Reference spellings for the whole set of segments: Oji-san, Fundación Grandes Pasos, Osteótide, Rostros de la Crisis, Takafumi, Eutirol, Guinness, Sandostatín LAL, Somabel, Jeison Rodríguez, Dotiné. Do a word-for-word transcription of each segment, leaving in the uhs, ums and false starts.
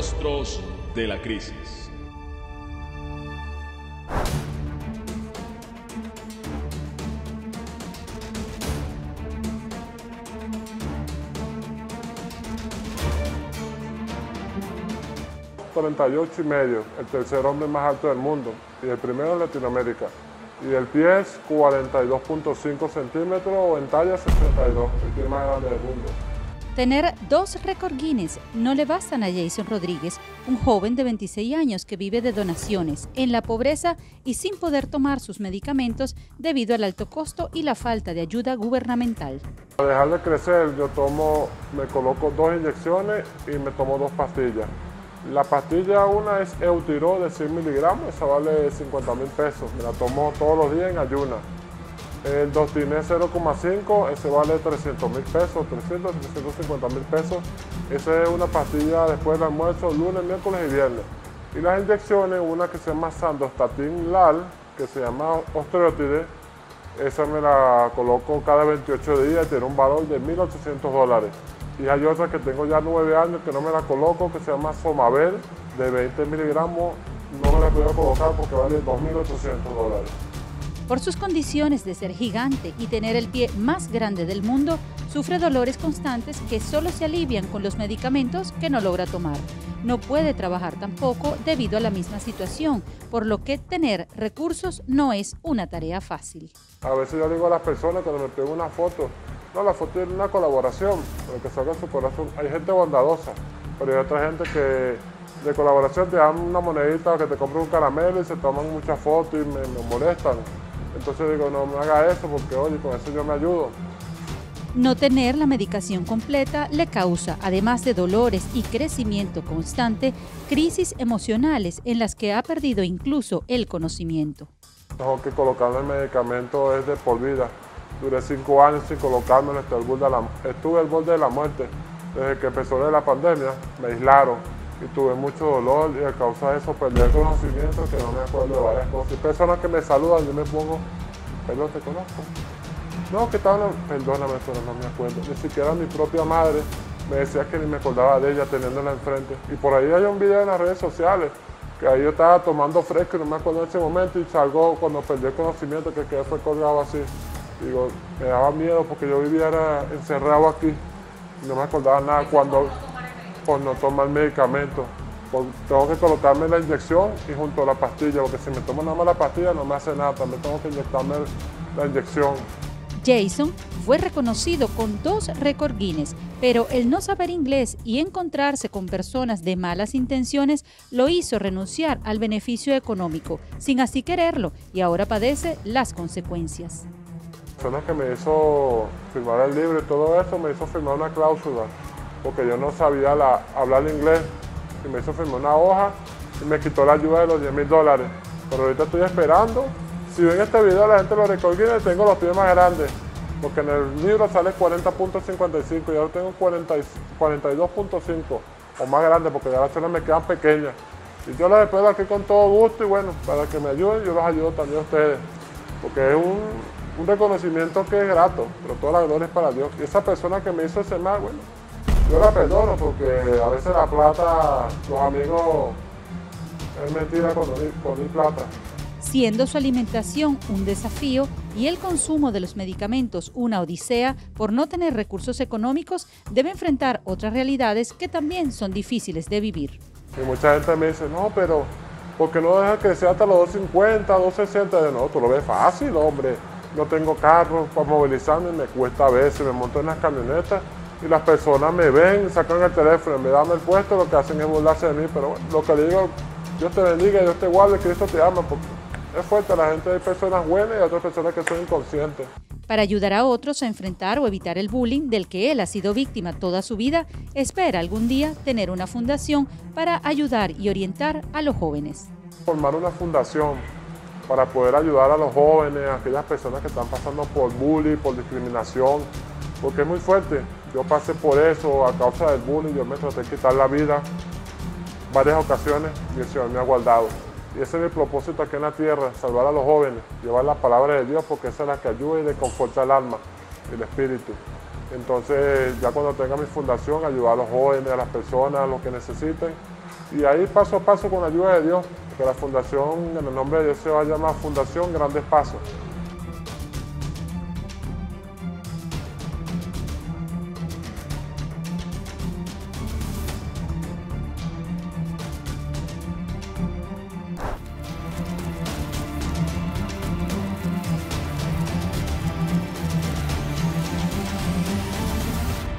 Rostros de la Crisis. cuarenta y ocho y medio, el tercer hombre más alto del mundo y el primero en Latinoamérica. Y el pie es cuarenta y dos punto cinco centímetros o en talla sesenta y dos, el pie más grande del mundo. Tener dos récord Guinness no le bastan a Jeison Rodríguez, un joven de veintiséis años que vive de donaciones, en la pobreza y sin poder tomar sus medicamentos debido al alto costo y la falta de ayuda gubernamental. Para dejar de crecer, yo tomo, me coloco dos inyecciones y me tomo dos pastillas. La pastilla una es Eutirol de cien miligramos, esa vale cincuenta mil pesos, me la tomo todos los días en ayuna. El Dotiné cero coma cinco, ese vale trescientos mil pesos, trescientos, trescientos cincuenta mil pesos. Esa es una pastilla después del almuerzo, lunes, miércoles y viernes. Y las inyecciones, una que se llama Sandostatín L A L, que se llama Osteótide, esa me la coloco cada veintiocho días y tiene un valor de mil ochocientos dólares. Y hay otra que tengo ya nueve años que no me la coloco, que se llama Somabel, de veinte miligramos, no me la puedo colocar porque vale dos mil ochocientos dólares. Por sus condiciones de ser gigante y tener el pie más grande del mundo, sufre dolores constantes que solo se alivian con los medicamentos que no logra tomar. No puede trabajar tampoco debido a la misma situación, por lo que tener recursos no es una tarea fácil. A veces yo digo a las personas cuando me pego una foto, no, la foto es una colaboración, pero que salga su corazón. Hay gente bondadosa, pero hay otra gente que de colaboración te dan una monedita o que te compran un caramelo y se toman muchas fotos y me, me molestan. Entonces digo, no me haga eso porque, oye, con eso yo me ayudo. No tener la medicación completa le causa, además de dolores y crecimiento constante, crisis emocionales en las que ha perdido incluso el conocimiento. Tengo que colocarme el medicamento es de por vida. Duré cinco años sin colocarme, estuve al borde de la muerte. Desde que empezó la pandemia me aislaron y tuve mucho dolor y a causa de eso perdí el conocimiento que no me acuerdo de varias cosas. Y personas que me saludan, yo me pongo, perdón, te conozco. No, ¿qué tal? Perdóname, pero no me acuerdo. Ni siquiera mi propia madre me decía que ni me acordaba de ella teniéndola enfrente. Y por ahí hay un video en las redes sociales que ahí yo estaba tomando fresco y no me acuerdo en ese momento y salgo cuando perdí el conocimiento que quedé fue colgado así. Digo, me daba miedo porque yo vivía era encerrado aquí, no me acordaba nada cuando por no tomar medicamento. Por, tengo que colocarme la inyección y junto a la pastilla, porque si me tomo nada más la pastilla no me hace nada, también tengo que inyectarme la inyección. Jeison fue reconocido con dos récord Guinness, pero el no saber inglés y encontrarse con personas de malas intenciones lo hizo renunciar al beneficio económico, sin así quererlo, y ahora padece las consecuencias. Personas que me hizo firmar el libro y todo eso, me hizo firmar una cláusula, porque yo no sabía la, hablar inglés, y me hizo firmar una hoja y me quitó la ayuda de los diez mil dólares. Pero ahorita estoy esperando, si ven este video la gente lo recolguina y tengo los pies más grandes, porque en el libro sale cuarenta punto cincuenta y cinco y ahora tengo cuarenta y dos punto cinco o más grande, porque ya las zonas me quedan pequeñas. Y yo los espero aquí con todo gusto y bueno, para que me ayuden, yo los ayudo también a ustedes, porque es un... un reconocimiento que es grato, pero toda la gloria es para Dios. Y esa persona que me hizo ese mal, bueno, yo la perdono porque a veces la plata, los amigos, es mentira con mi, con mi plata. Siendo su alimentación un desafío y el consumo de los medicamentos una odisea, por no tener recursos económicos, debe enfrentar otras realidades que también son difíciles de vivir. Y mucha gente me dice, no, pero ¿por qué no deja crecer hasta los dos cincuenta, dos sesenta? No, tú lo ves fácil, hombre. No tengo carro para movilizarme, me cuesta a veces, me monto en las camionetas y las personas me ven, sacan el teléfono, me dan el puesto, lo que hacen es burlarse de mí, pero bueno, lo que le digo, Dios te bendiga, Dios te guarde, Cristo te ama, porque es fuerte, la gente hay personas buenas y otras personas que son inconscientes. Para ayudar a otros a enfrentar o evitar el bullying del que él ha sido víctima toda su vida, espera algún día tener una fundación para ayudar y orientar a los jóvenes. Formar una fundación para poder ayudar a los jóvenes, a aquellas personas que están pasando por bullying, por discriminación, porque es muy fuerte. Yo pasé por eso, a causa del bullying, yo me traté de quitar la vida varias ocasiones y el Señor me ha guardado. Y ese es mi propósito aquí en la tierra, salvar a los jóvenes, llevar la palabra de Dios, porque esa es la que ayuda y le conforta el alma, el espíritu. Entonces, ya cuando tenga mi fundación, ayudar a los jóvenes, a las personas, a los que necesiten, Y ahí paso a paso, con la ayuda de Dios, que la fundación, en el nombre de Dios, se va a llamar Fundación Grandes Pasos.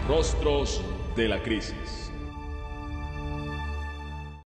Rostros de la crisis.